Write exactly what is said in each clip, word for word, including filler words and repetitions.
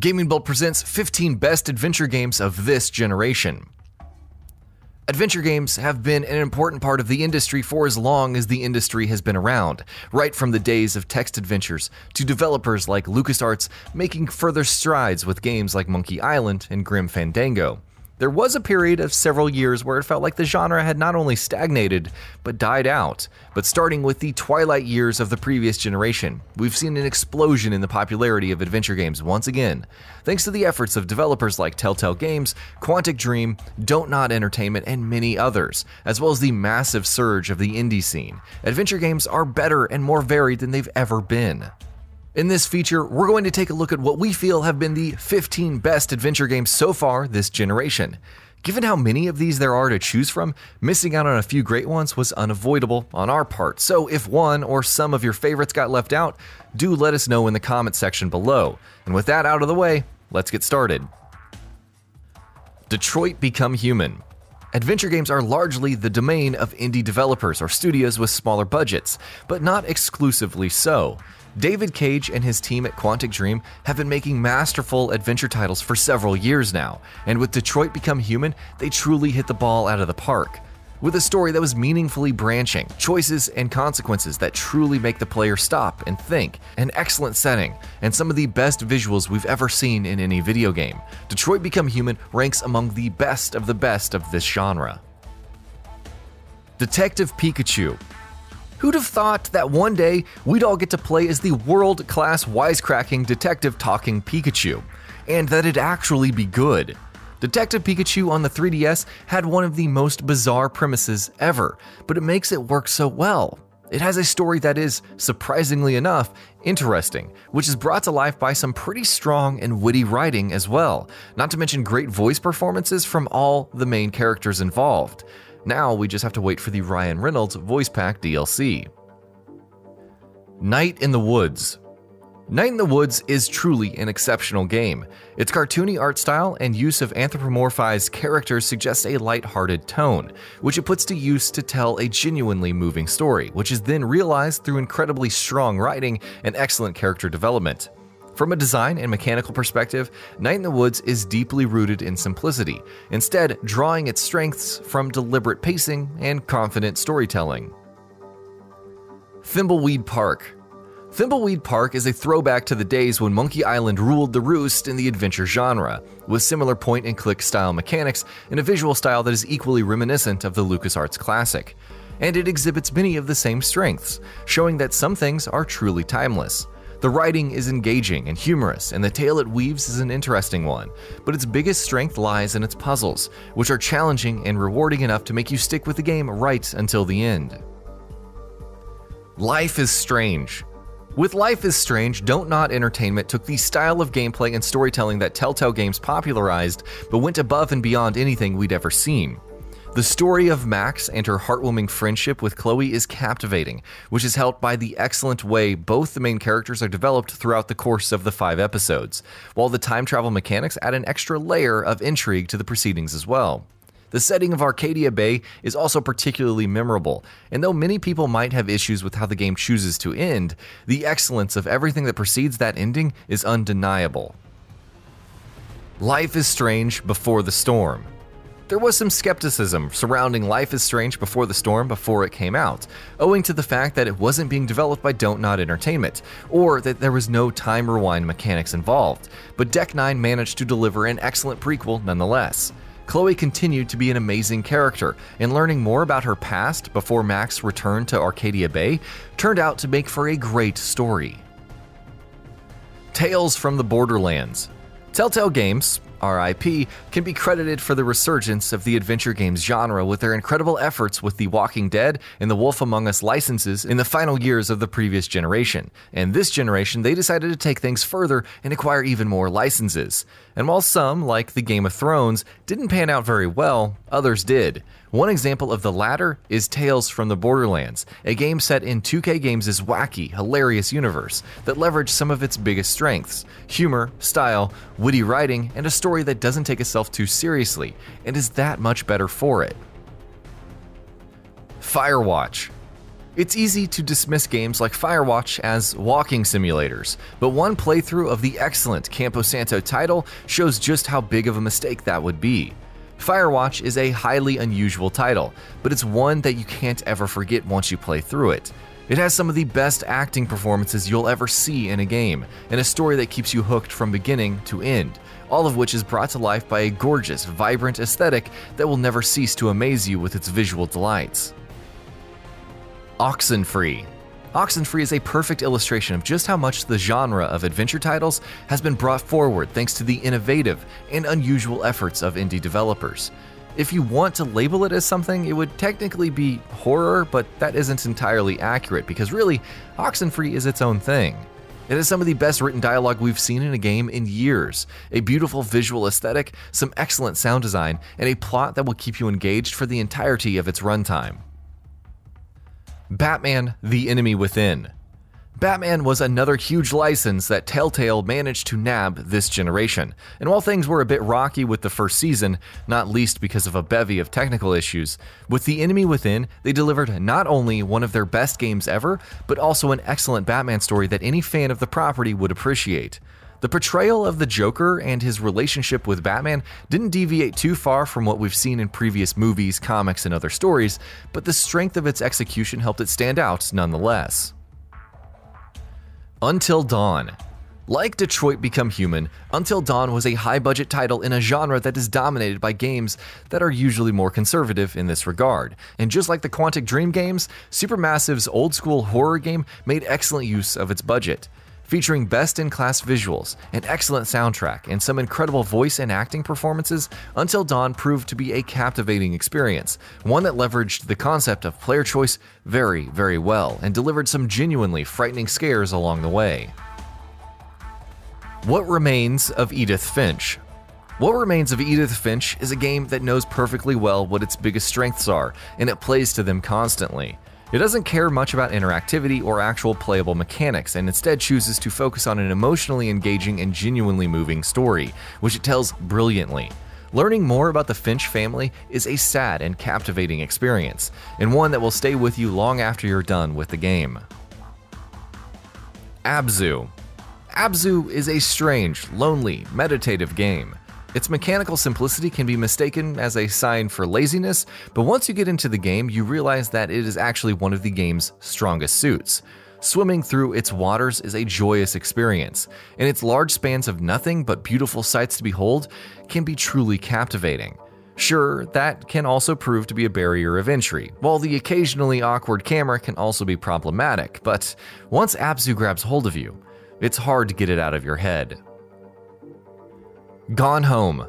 GamingBolt presents fifteen best adventure games of this generation. Adventure games have been an important part of the industry for as long as the industry has been around, right from the days of text adventures to developers like LucasArts making further strides with games like Monkey Island and Grim Fandango. There was a period of several years where it felt like the genre had not only stagnated, but died out. But starting with the twilight years of the previous generation, we've seen an explosion in the popularity of adventure games once again, thanks to the efforts of developers like Telltale Games, Quantic Dream, Dontnod Entertainment, and many others, as well as the massive surge of the indie scene. Adventure games are better and more varied than they've ever been. In this feature, we're going to take a look at what we feel have been the fifteen best adventure games so far this generation. Given how many of these there are to choose from, missing out on a few great ones was unavoidable on our part, so if one or some of your favorites got left out, do let us know in the comment section below. And with that out of the way, let's get started. Detroit: Become Human. Adventure games are largely the domain of indie developers or studios with smaller budgets, but not exclusively so. David Cage and his team at Quantic Dream have been making masterful adventure titles for several years now, and with Detroit: Become Human, they truly hit the ball out of the park. With a story that was meaningfully branching, choices and consequences that truly make the player stop and think, an excellent setting, and some of the best visuals we've ever seen in any video game, Detroit: Become Human ranks among the best of the best of this genre. Detective Pikachu. Who'd have thought that one day we'd all get to play as the world-class wisecracking detective talking Pikachu, and that it'd actually be good? Detective Pikachu on the three D S had one of the most bizarre premises ever, but it makes it work so well. It has a story that is, surprisingly enough, interesting, which is brought to life by some pretty strong and witty writing as well, not to mention great voice performances from all the main characters involved. Now we just have to wait for the Ryan Reynolds voice pack D L C. Night in the Woods. Night in the Woods is truly an exceptional game. Its cartoony art style and use of anthropomorphized characters suggests a lighthearted tone, which it puts to use to tell a genuinely moving story, which is then realized through incredibly strong writing and excellent character development. From a design and mechanical perspective, Night in the Woods is deeply rooted in simplicity, instead drawing its strengths from deliberate pacing and confident storytelling. Thimbleweed Park. Thimbleweed Park is a throwback to the days when Monkey Island ruled the roost in the adventure genre, with similar point-and-click style mechanics and a visual style that is equally reminiscent of the LucasArts classic. And it exhibits many of the same strengths, showing that some things are truly timeless. The writing is engaging and humorous, and the tale it weaves is an interesting one, but its biggest strength lies in its puzzles, which are challenging and rewarding enough to make you stick with the game right until the end. Life is Strange. With Life is Strange, Dontnod Entertainment took the style of gameplay and storytelling that Telltale Games popularized, but went above and beyond anything we'd ever seen. The story of Max and her heartwarming friendship with Chloe is captivating, which is helped by the excellent way both the main characters are developed throughout the course of the five episodes, while the time travel mechanics add an extra layer of intrigue to the proceedings as well. The setting of Arcadia Bay is also particularly memorable, and though many people might have issues with how the game chooses to end, the excellence of everything that precedes that ending is undeniable. Life is Strange: Before the Storm. There was some skepticism surrounding Life is Strange: Before the Storm before it came out, owing to the fact that it wasn't being developed by Dontnod Entertainment, or that there was no time rewind mechanics involved, but Deck Nine managed to deliver an excellent prequel nonetheless. Chloe continued to be an amazing character, and learning more about her past before Max returned to Arcadia Bay turned out to make for a great story. Tales from the Borderlands. Telltale Games, R I P, can be credited for the resurgence of the adventure games genre with their incredible efforts with The Walking Dead and The Wolf Among Us licenses in the final years of the previous generation. And this generation, they decided to take things further and acquire even more licenses. And while some, like the Game of Thrones, didn't pan out very well, others did. One example of the latter is Tales from the Borderlands, a game set in two K Games' wacky, hilarious universe that leveraged some of its biggest strengths: humor, style, witty writing, and a story that doesn't take itself too seriously, and is that much better for it. Firewatch. It's easy to dismiss games like Firewatch as walking simulators, but one playthrough of the excellent Campo Santo title shows just how big of a mistake that would be. Firewatch is a highly unusual title, but it's one that you can't ever forget once you play through it. It has some of the best acting performances you'll ever see in a game, and a story that keeps you hooked from beginning to end, all of which is brought to life by a gorgeous, vibrant aesthetic that will never cease to amaze you with its visual delights. Oxenfree. Oxenfree is a perfect illustration of just how much the genre of adventure titles has been brought forward thanks to the innovative and unusual efforts of indie developers. If you want to label it as something, it would technically be horror, but that isn't entirely accurate because really, Oxenfree is its own thing. It has some of the best written dialogue we've seen in a game in years, a beautiful visual aesthetic, some excellent sound design, and a plot that will keep you engaged for the entirety of its runtime. Batman: The Enemy Within. Batman was another huge license that Telltale managed to nab this generation, and while things were a bit rocky with the first season, not least because of a bevy of technical issues, with The Enemy Within, they delivered not only one of their best games ever, but also an excellent Batman story that any fan of the property would appreciate. The portrayal of the Joker and his relationship with Batman didn't deviate too far from what we've seen in previous movies, comics, and other stories, but the strength of its execution helped it stand out nonetheless. Until Dawn. Like Detroit: Become Human, Until Dawn was a high-budget title in a genre that is dominated by games that are usually more conservative in this regard. And just like the Quantic Dream games, Supermassive's old-school horror game made excellent use of its budget. Featuring best-in-class visuals, an excellent soundtrack, and some incredible voice and acting performances, Until Dawn proved to be a captivating experience, one that leveraged the concept of player choice very, very well, and delivered some genuinely frightening scares along the way. What Remains of Edith Finch? What Remains of Edith Finch is a game that knows perfectly well what its biggest strengths are, and it plays to them constantly. It doesn't care much about interactivity or actual playable mechanics, and instead chooses to focus on an emotionally engaging and genuinely moving story, which it tells brilliantly. Learning more about the Finch family is a sad and captivating experience, and one that will stay with you long after you're done with the game. Abzu. Abzu is a strange, lonely, meditative game. Its mechanical simplicity can be mistaken as a sign for laziness, but once you get into the game, you realize that it is actually one of the game's strongest suits. Swimming through its waters is a joyous experience, and its large spans of nothing but beautiful sights to behold can be truly captivating. Sure, that can also prove to be a barrier of entry, while the occasionally awkward camera can also be problematic, but once Abzu grabs hold of you, it's hard to get it out of your head. Gone Home.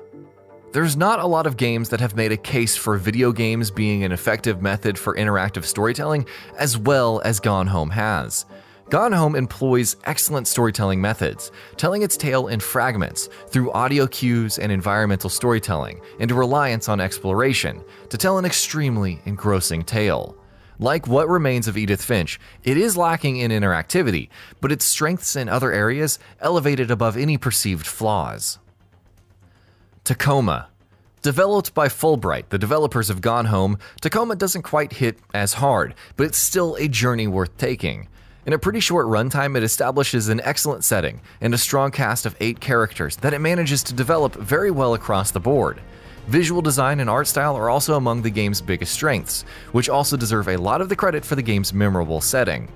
There's not a lot of games that have made a case for video games being an effective method for interactive storytelling as well as Gone Home has. Gone Home employs excellent storytelling methods, telling its tale in fragments through audio cues and environmental storytelling, and a reliance on exploration to tell an extremely engrossing tale. Like What Remains of Edith Finch, it is lacking in interactivity, but its strengths in other areas elevated above any perceived flaws. Tacoma. Developed by Fulbright, the developers of Gone Home, Tacoma doesn't quite hit as hard, but it's still a journey worth taking. In a pretty short runtime, it establishes an excellent setting and a strong cast of eight characters that it manages to develop very well across the board. Visual design and art style are also among the game's biggest strengths, which also deserve a lot of the credit for the game's memorable setting.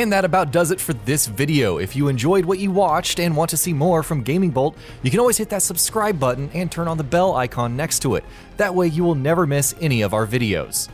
And that about does it for this video. If you enjoyed what you watched and want to see more from GamingBolt, you can always hit that subscribe button and turn on the bell icon next to it. That way you will never miss any of our videos.